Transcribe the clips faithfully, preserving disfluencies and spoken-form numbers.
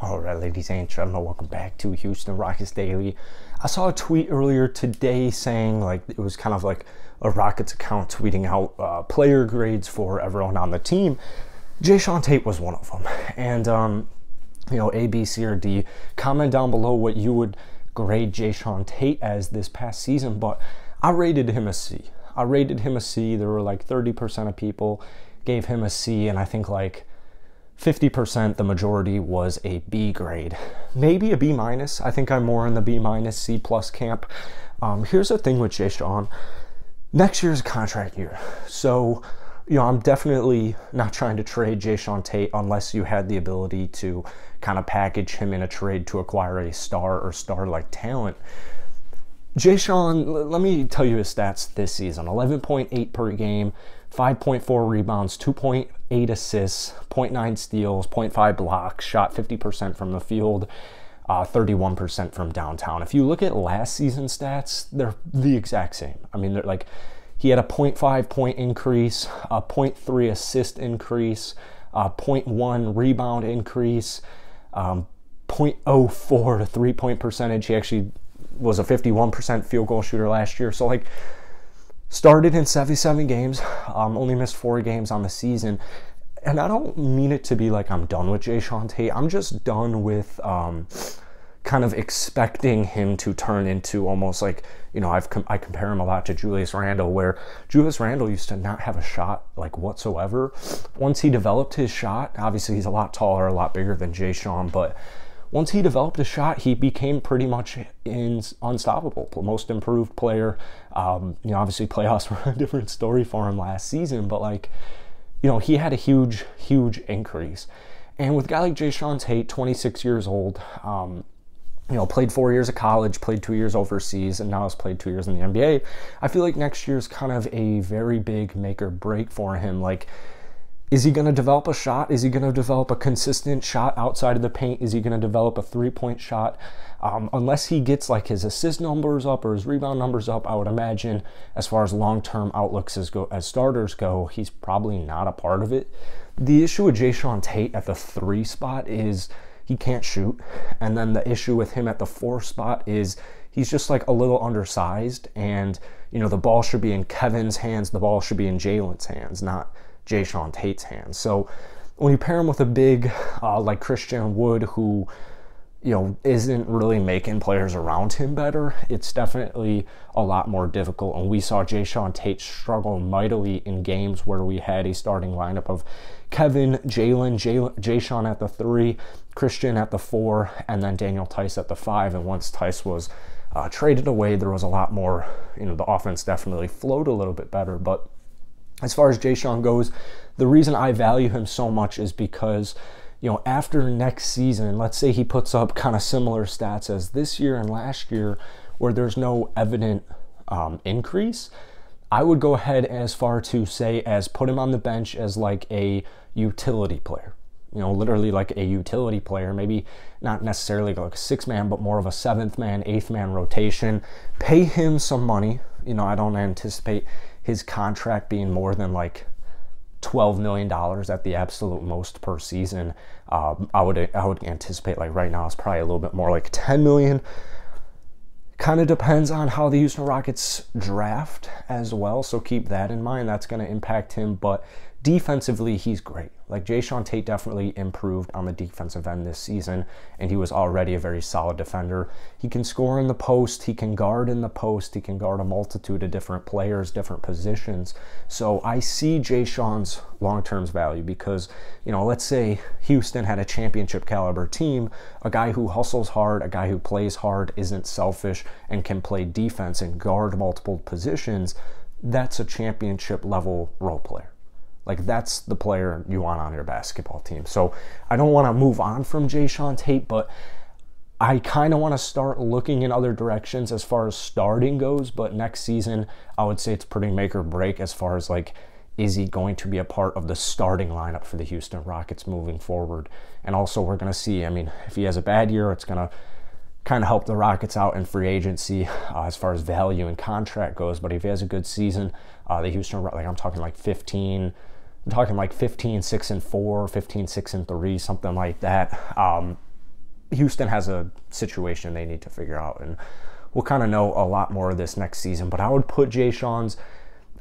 Alright, ladies and gentlemen, welcome back to Houston Rockets Daily. I saw a tweet earlier today saying, like, it was kind of like a Rockets account tweeting out uh, player grades for everyone on the team. Jae'Sean Tate was one of them. And, um, you know, A, B, C, or D. Comment down below what you would grade Jae'Sean Tate as this past season, but I rated him a C. I rated him a C. There were like thirty percent of people gave him a C, and I think like fifty percent, the majority, was a B grade, maybe a B minus. I think I'm more in the B minus, C plus camp. Um, here's the thing with Jae'Sean. Next year's a contract year. So, you know, I'm definitely not trying to trade Jae'Sean Tate unless you had the ability to kind of package him in a trade to acquire a star or star-like talent. Jae'Sean, let me tell you his stats this season. eleven point eight per game, five point four rebounds, two point eight assists, zero point nine steals, zero point five blocks, shot fifty percent from the field, uh, thirty-one percent from downtown. If you look at last season stats, they're the exact same. I mean, they're like, he had a zero point five point increase, a zero point three assist increase, a zero point one rebound increase, um, zero point zero four to three-point percentage. He actually was a fifty-one percent field goal shooter last year. So, like, started in seventy-seven games, um, only missed four games on the season. And I don't mean it to be like I'm done with Jae'Sean Tate. I'm just done with um, kind of expecting him to turn into almost like, you know, I've com I compare him a lot to Julius Randle, where Julius Randle used to not have a shot, like, whatsoever. Once he developed his shot, obviously he's a lot taller, a lot bigger than Jae'Sean, but once he developed a shot, he became pretty much in, unstoppable, most improved player. Um, you know, obviously playoffs were a different story for him last season, but, like, you know, he had a huge, huge increase. And with a guy like Jae'Sean Tate, twenty-six years old, um, you know, played four years of college, played two years overseas, and now has played two years in the N B A. I feel like next year's kind of a very big make or break for him. Like, is he going to develop a shot? Is he going to develop a consistent shot outside of the paint? Is he going to develop a three-point shot? Um, unless he gets, like, his assist numbers up or his rebound numbers up, I would imagine, as far as long-term outlooks as, go, as starters go, he's probably not a part of it. The issue with Jae'Sean Tate at the three spot is he can't shoot. And then the issue with him at the four spot is he's just, like, a little undersized. And, you know, the ball should be in Kevin's hands. The ball should be in Jalen's hands, not Jae'Sean Tate's hands. So when you pair him with a big uh, like Christian Wood, who, you know, isn't really making players around him better, it's definitely a lot more difficult. And we saw Jae'Sean Tate struggle mightily in games where we had a starting lineup of Kevin, Jalen, Jae'Sean at the three, Christian at the four, and then Daniel Theis at the five. And once Theis was uh, traded away, there was a lot more, you know, the offense definitely flowed a little bit better. But as far as Jae'Sean goes, the reason I value him so much is because, you know, after next season, let's say he puts up kind of similar stats as this year and last year, where there's no evident um, increase, I would go ahead as far to say as put him on the bench as like a utility player. You know, literally like a utility player, maybe not necessarily like a six-man, but more of a seventh-man, eighth-man rotation. Pay him some money. You know, I don't anticipate his contract being more than like twelve million dollars at the absolute most per season. Um, I would I would anticipate, like, right now it's probably a little bit more like ten million. Kind of depends on how the Houston Rockets draft as well, so keep that in mind. That's going to impact him, but defensively, he's great. Like, Jae'Sean Tate definitely improved on the defensive end this season, and he was already a very solid defender. He can score in the post. He can guard in the post. He can guard a multitude of different players, different positions. So I see Jae'Sean's long-term value because, you know, let's say Houston had a championship caliber team, a guy who hustles hard, a guy who plays hard, isn't selfish, and can play defense and guard multiple positions. That's a championship-level role player. Like, that's the player you want on your basketball team. So I don't want to move on from Jae'Sean Tate, but I kind of want to start looking in other directions as far as starting goes. But next season, I would say it's pretty make or break as far as, like, is he going to be a part of the starting lineup for the Houston Rockets moving forward? And also, we're going to see, I mean, if he has a bad year, it's going to kind of help the Rockets out in free agency uh, as far as value and contract goes. But if he has a good season, uh, the Houston, like, I'm talking like fifteen... I'm talking like fifteen, six and four, fifteen, six and three, something like that. Um, Houston has a situation they need to figure out, and we'll kind of know a lot more of this next season. But I would put Jae'Sean's,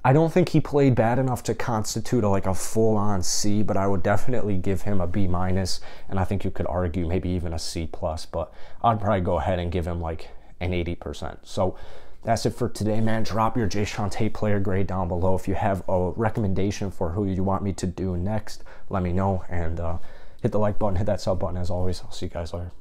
I don't think he played bad enough to constitute a, like a full-on C, but I would definitely give him a B minus, and I think you could argue maybe even a C plus, but I'd probably go ahead and give him like an eighty percent. So that's it for today, man. Drop your Jae'Sean Tate player grade down below. If you have a recommendation for who you want me to do next, let me know, and uh, hit the like button, hit that sub button. As always, I'll see you guys later.